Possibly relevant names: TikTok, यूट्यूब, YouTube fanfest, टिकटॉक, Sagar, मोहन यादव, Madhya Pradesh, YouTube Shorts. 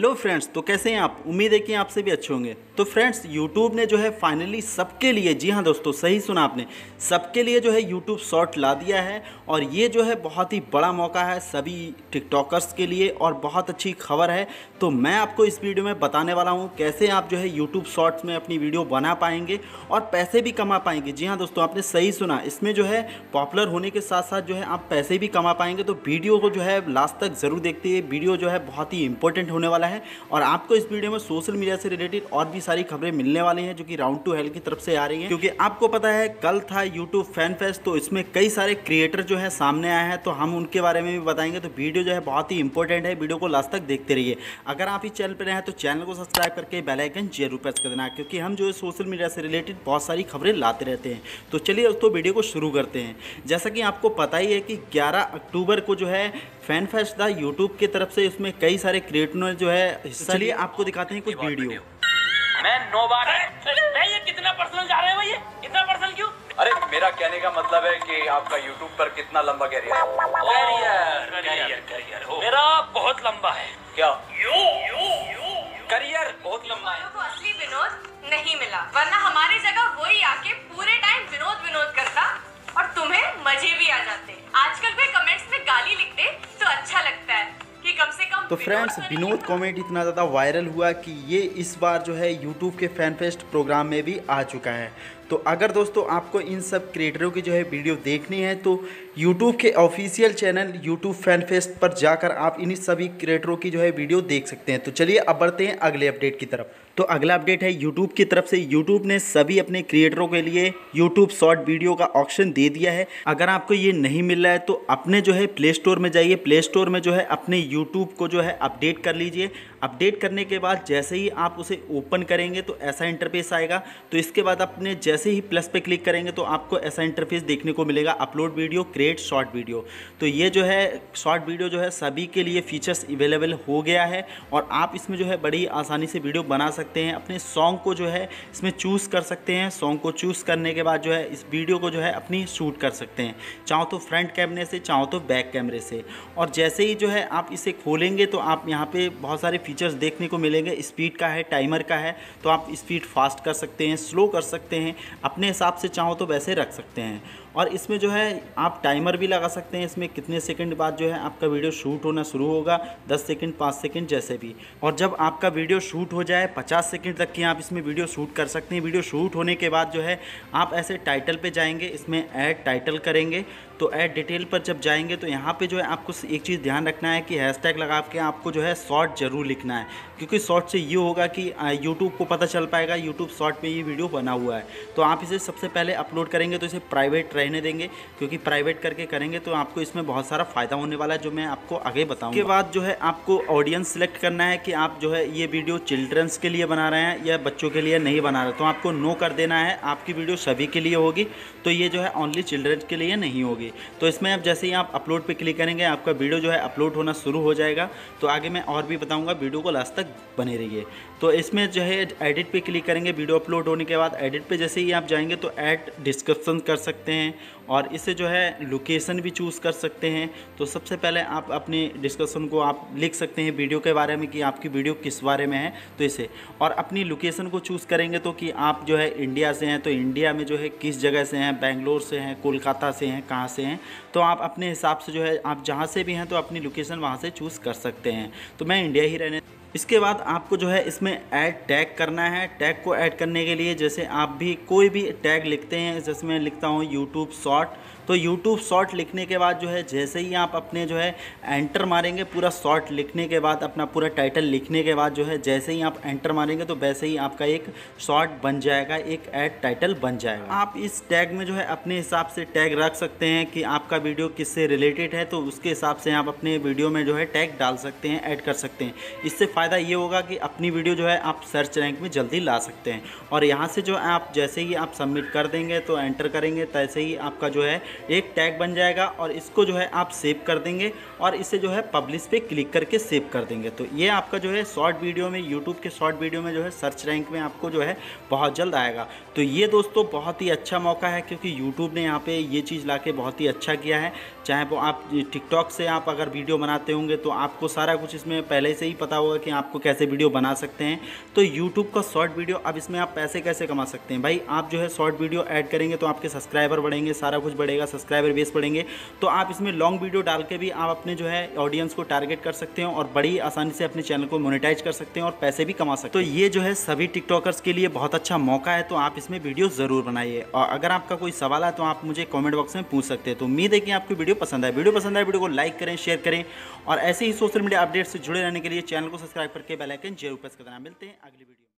Hello friends, तो कैसे हैं आप? उम्मीद है कि आपसे भी अच्छे होंगे। तो फ्रेंड्स, यूट्यूब ने जो है फाइनली सबके लिए, जी हाँ दोस्तों सही सुना आपने, सबके लिए जो है यूट्यूब शॉर्ट ला दिया है। और ये जो है बहुत ही बड़ा मौका है सभी टिकटॉकर्स के लिए और बहुत अच्छी खबर है। तो मैं आपको इस वीडियो में बताने वाला हूँ कैसे आप जो है यूट्यूब शॉर्ट्स में अपनी वीडियो बना पाएंगे और पैसे भी कमा पाएंगे। जी हाँ दोस्तों, आपने सही सुना, इसमें जो है पॉपुलर होने के साथ साथ जो है आप पैसे भी कमा पाएंगे। तो वीडियो को जो है लास्ट तक ज़रूर देखते हैं, वीडियो जो है बहुत ही इंपॉर्टेंट होने वाला है। और आपको इस वीडियो में सोशल मीडिया से रिलेटेड और भी सारी खबरें मिलने वाली हैं जो कि राउंड टू हेल की तरफ से आ रही हैं, क्योंकि आपको पता है कल था यूट्यूब फैन फेस्ट, तो इसमें कई सारे क्रिएटर जो है सामने आए हैं, तो हम उनके बारे में भी बताएंगे। तो वीडियो जो है बहुत ही इंपॉर्टेंट है, वीडियो को लास्ट तक देखते रहिए। अगर आप इस चैनल पर नए हैं तो चैनल को सब्सक्राइब करके बेल आइकन जरूर प्रेस कर देना, क्योंकि हम जो है सोशल मीडिया से रिलेटेड बहुत सारी खबरें लाते रहते हैं। तो चलिए दोस्तों वीडियो को शुरू करते हैं। जैसा कि आपको पता ही है कि 11 अक्टूबर को जो है फैन फेस्ट था यूट्यूब की तरफ से, इसमें कई सारे क्रिएटरों ने जो है हिस्सा लिए। आपको दिखाते हैं कुछ वीडियो। मैं नो बार ये कितना पर्सनल जा रहे हैं भैया, इतना पर्सनल क्यों? अरे मेरा कहने का मतलब है कि आपका यूट्यूब पर कितना लंबा करियर हो? मेरा बहुत लंबा है। क्या करियर बहुत लंबा है? तो असली विनोद नहीं मिला, वरना हमारी जगह वही आके पूरे टाइम विनोद विनोद करता और तुम्हें मजे भी आ जाते। आजकल वे कमेंट्स में गाली लिखते तो अच्छा लगता है कि कम से कम। तो फ्रेंड्स, विनोद कॉमेंट इतना ज़्यादा वायरल हुआ कि ये इस बार जो है यूट्यूब के फैन फेस्ट प्रोग्राम में भी आ चुका है। तो अगर दोस्तों आपको इन सब क्रिएटरों की जो है वीडियो देखनी है तो यूट्यूब के official channel यूट्यूब fan fest पर जाकर आप इन सभी क्रिएटरों की जो है वीडियो देख सकते हैं। तो चलिए अब बढ़ते हैं अगले अपडेट की तरफ। तो अगला अपडेट है यूट्यूब की तरफ से। यूट्यूब ने सभी अपने क्रिएटरों के लिए यूट्यूब शॉर्ट वीडियो का ऑप्शन दे दिया है। अगर आपको ये नहीं मिल रहा है तो अपने जो है प्ले स्टोर में जाइए, प्ले स्टोर में जो है अपने यूट्यूब को जो है अपडेट कर लीजिए। अपडेट करने के बाद जैसे ही आप उसे ओपन करेंगे तो ऐसा इंटरफेस आएगा। तो इसके बाद अपने जैसे ही प्लस पे क्लिक करेंगे तो आपको ऐसा इंटरफेस देखने को मिलेगा, upload video, create short video. तो ये जो है शॉर्ट वीडियो जो है सभी के लिए फीचर्स अवेलेबल हो गया है और आप इसमें जो है बड़ी आसानी से वीडियो बना सकते हैं। अपने सॉन्ग को जो है इसमें चूज़ कर सकते हैं, सॉन्ग को चूज़ करने के बाद जो है इस वीडियो को जो है अपनी शूट कर सकते हैं, चाहो तो फ्रंट कैमरे से, चाहो तो बैक कैमरे से। और जैसे ही जो है आप इसे खोलेंगे तो आप यहाँ पर बहुत सारे फीचर्स देखने को मिलेंगे। स्पीड का है, टाइमर का है, तो आप स्पीड फास्ट कर सकते हैं, स्लो कर सकते हैं, अपने हिसाब से चाहो तो वैसे रख सकते हैं। और इसमें जो है आप टाइमर भी लगा सकते हैं, इसमें कितने सेकंड बाद जो है आपका वीडियो शूट होना शुरू होगा, 10 सेकंड, 5 सेकंड जैसे भी। और जब आपका वीडियो शूट हो जाए 50 सेकंड तक की आप इसमें वीडियो शूट कर सकते हैं। वीडियो शूट होने के बाद जो है आप ऐसे टाइटल पे जाएंगे, इसमें ऐड टाइटल करेंगे। तो ऐड डिटेल पर जब जाएंगे तो यहाँ पर जो है आपको एक चीज़ ध्यान रखना है कि हैशटैग लगा के आपको जो है शॉर्ट ज़रूर लिखना है, क्योंकि शॉर्ट से ये होगा कि यूट्यूब को पता चल पाएगा यूट्यूब शॉर्ट में ये वीडियो बना हुआ है। तो आप इसे सबसे पहले अपलोड करेंगे तो इसे प्राइवेट रहने देंगे, क्योंकि प्राइवेट करके करेंगे तो आपको इसमें बहुत सारा फ़ायदा होने वाला है जो मैं आपको आगे बताऊंगा। उसके बाद जो है आपको ऑडियंस सिलेक्ट करना है कि आप जो है ये वीडियो चिल्ड्रंस के लिए बना रहे हैं या बच्चों के लिए नहीं बना रहे, तो आपको नो कर देना है। आपकी वीडियो सभी के लिए होगी, तो ये जो है ओनली चिल्ड्रंस के लिए नहीं होगी। तो इसमें अब जैसे ही आप अपलोड पर क्लिक करेंगे आपका वीडियो जो है अपलोड होना शुरू हो जाएगा। तो आगे मैं और भी बताऊँगा, वीडियो को लास्ट तक बने रहिए। तो इसमें जो है एडिट पर क्लिक करेंगे, वीडियो अपलोड होने के बाद एडिट पर जैसे ही आप जाएंगे तो ऐड डिस्क्रिप्शन कर सकते हैं और इसे जो है लोकेशन भी चूज़ कर सकते हैं। तो सबसे पहले आप अपने डिस्कशन को आप लिख सकते हैं वीडियो के बारे में कि आपकी वीडियो किस बारे में है, तो इसे और अपनी लोकेशन को चूज़ करेंगे तो कि आप जो है इंडिया से हैं तो इंडिया में जो है किस जगह से हैं, बेंगलोर से हैं, कोलकाता से हैं, कहाँ से हैं। तो आप अपने हिसाब से जो है आप जहाँ से भी हैं तो अपनी लोकेशन वहाँ से चूज़ कर सकते हैं। तो मैं इंडिया ही रहने। इसके बाद आपको जो है इसमें ऐड टैग करना है। टैग को ऐड करने के लिए जैसे आप भी कोई भी टैग लिखते हैं, जैसे मैं लिखता हूँ यूट्यूब शॉर्ट, तो यूट्यूब शॉर्ट लिखने के बाद जो है जैसे ही आप अपने जो है एंटर मारेंगे, पूरा शॉर्ट लिखने के बाद, अपना पूरा टाइटल लिखने के बाद जो है जैसे ही आप एंटर मारेंगे तो वैसे ही आपका एक शॉर्ट बन जाएगा, एक ऐड टाइटल बन जाएगा। आप इस टैग में जो है अपने हिसाब से टैग रख सकते हैं कि आपका वीडियो किससे रिलेटेड है, तो उसके हिसाब से आप अपने वीडियो में जो है टैग डाल सकते हैं, ऐड कर सकते हैं। इससे फ़ायदा ये होगा कि अपनी वीडियो जो है आप सर्च रैंक में जल्दी ला सकते हैं। और यहाँ से जो आप जैसे ही आप सबमिट कर देंगे तो एंटर करेंगे, तैसे ही आपका जो है एक टैग बन जाएगा और इसको जो है आप सेव कर देंगे और इसे जो है पब्लिश पे क्लिक करके सेव कर देंगे। तो ये आपका जो है शॉर्ट वीडियो में, यूट्यूब के शॉर्ट वीडियो में जो है सर्च रैंक में आपको जो है बहुत जल्द आएगा। तो ये दोस्तों बहुत ही अच्छा मौका है क्योंकि यूट्यूब ने यहाँ पर ये चीज़ ला के बहुत ही अच्छा किया है। चाहे वो आप टिकटॉक से आप अगर वीडियो बनाते होंगे तो आपको सारा कुछ इसमें पहले से ही पता होगा कि आपको कैसे वीडियो बना सकते हैं। तो यूट्यूब का शॉर्ट वीडियो, अब इसमें आप पैसे कैसे कमा सकते हैं भाई? आप जो है शॉर्ट वीडियो ऐड करेंगे तो आपके सब्सक्राइबर बढ़ेंगे, सारा कुछ बढ़ेगा, सब्सक्राइबर बेस बढ़ेंगे। तो आप इसमें लॉन्ग वीडियो डाल के भी आप अपने जो है ऑडियंस को टारगेट कर सकते हो और बड़ी आसानी से अपने चैनल को मोनेटाइज कर सकते हैं और पैसे भी कमा सकते हैं। तो ये जो है सभी टिकटॉकर्स के लिए बहुत अच्छा मौका है, तो आप इसमें वीडियो ज़रूर बनाइए। और अगर आपका कोई सवाल है तो आप मुझे कॉमेंट बॉक्स में पूछ सकते हैं। तो उम्मीद है कि आपको वीडियो पसंद आए वीडियो को लाइक करें, शेयर करें और ऐसे ही सोशल मीडिया अपडेट्स से जुड़े रहने के लिए चैनल को सब्सक्राइब करके बेल आइकन जरूर प्रेस कर देना। मिलते हैं अगली वीडियो।